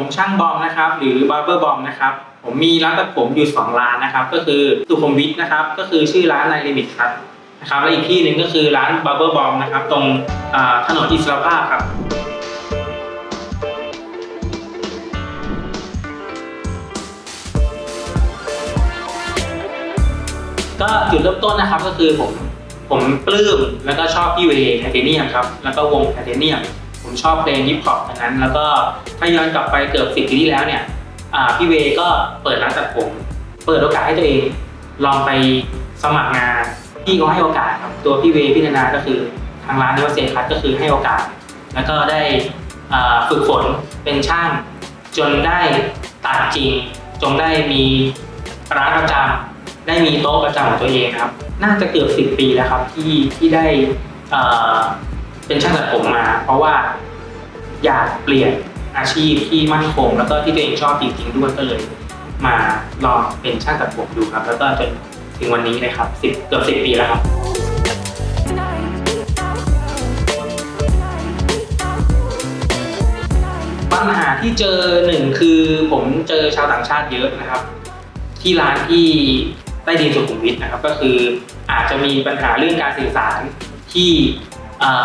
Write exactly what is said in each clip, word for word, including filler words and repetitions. ผมช่างบอมนะครับหรือบาร์เบอร์บอมนะครับผมมีร้านตัดผมอยู่สองร้านนะครับก็คือสุขุมวิทนะครับก็คือชื่อร้านไนลิมิตครับนะครับและอีกที่หนึ่งก็คือร้านบาร์เบอร์บอมนะครับตรงถนนอิสรภาพครับก็จุดเริ่มต้นนะครับก็คือผมผมปลื้มแล้วก็ชอบพี่เวย์ไทเทเนียมครับแล้วก็วงไทเทเนียมผมชอบเพลงฮิปฮอปนั้นแล้วก็ถ้าย้อนกลับไปเกือบสิบปีที่แล้วเนี่ยพี่เวย์ก็เปิดร้านตัดผมเปิดโอกาสให้ตัวเองลองไปสมัครงานพี่ก็ให้โอกาสครับตัวพี่เวย์พี่นานาก็คือทางร้านนิวเซคัทก็คือให้โอกาสแล้วก็ได้ฝึกฝนเป็นช่างจนได้ตัดจริงจนได้มีร้านประจำได้มีโต๊ะประจำของตัวเองครับน่าจะเกือบสิบปีแล้วครับที่ที่ได้เป็นช่างตัดผมมาเพราะว่าอยากเปลี่ยนอาชีพที่มั่นคงแล้วก็ที่ตัวเองชอบจริงๆด้วยก็เลยมาลองเป็นช่างตัดผมดูครับแล้วก็จนถึงวันนี้เลยครับสิบเกือบสิบปีแล้วครับปัญหาที่เจอหนึ่งคือผมเจอชาวต่างชาติเยอะนะครับที่ร้านที่ใต้ดินสุขุมวิทนะครับก็คืออาจจะมีปัญหาเรื่องการสื่อสารที่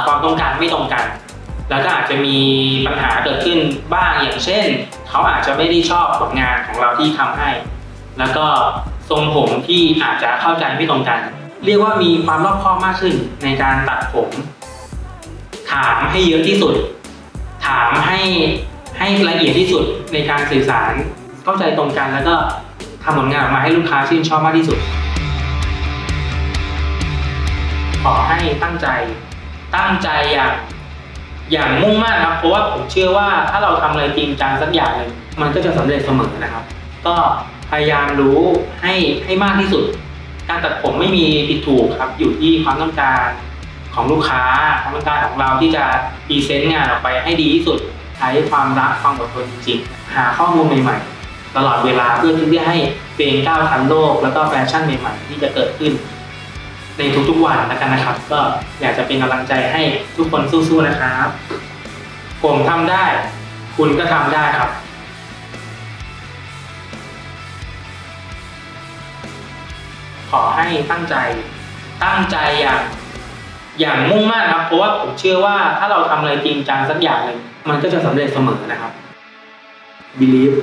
ความต้องการไม่ตรงกันแล้วก็อาจจะมีปัญหาเกิดขึ้นบ้างอย่างเช่นเขาอาจจะไม่ได้ชอบผลงานของเราที่ทำให้แล้วก็ทรงผมที่อาจจะเข้าใจไม่ตรงกันเรียกว่ามีความรอบคอบมากขึ้นในการตัดผมถามให้เยอะที่สุดถามให้ให้ละเอียดที่สุดในการสื่อสารเข้าใจตรงกันแล้วก็ทำผลงานออกมาให้ลูกค้าชื่นชอบมากที่สุดขอให้ตั้งใจตั้งใจอย่างอย่างมุ่งมั่นครับเพราะว่าผมเชื่อว่าถ้าเราทำอะไรจริงจังสักอย่างเลยมันก็จะสำเร็จเสมอนะครับก็พยายามรู้ให้ให้มากที่สุดการตัดผมไม่มีผิดถูกครับอยู่ที่ความต้องการของลูกค้าความต้องการของเราที่จะพรีเซนต์งานออกไปให้ดีที่สุดใช้ความรักความอดทนจริงๆหาข้อมูลใหม่ๆตลอดเวลาเพื่อที่จะให้ตัวเองก้าวทันโลกแล้วก็แฟชั่นใหม่ๆที่จะเกิดขึ้นในทุกๆวันแล้วกันนะครับก็อยากจะเป็นกำลังใจให้ทุกคนสู้ๆนะครับผมทำได้คุณก็ทำได้ครับขอให้ตั้งใจตั้งใจอย่างอย่างมุ่งมั่นครับเพราะว่าผมเชื่อว่าถ้าเราทำอะไรจริงจังสักอย่างเลยมันก็จะสำเร็จเสมอนะครับ Believe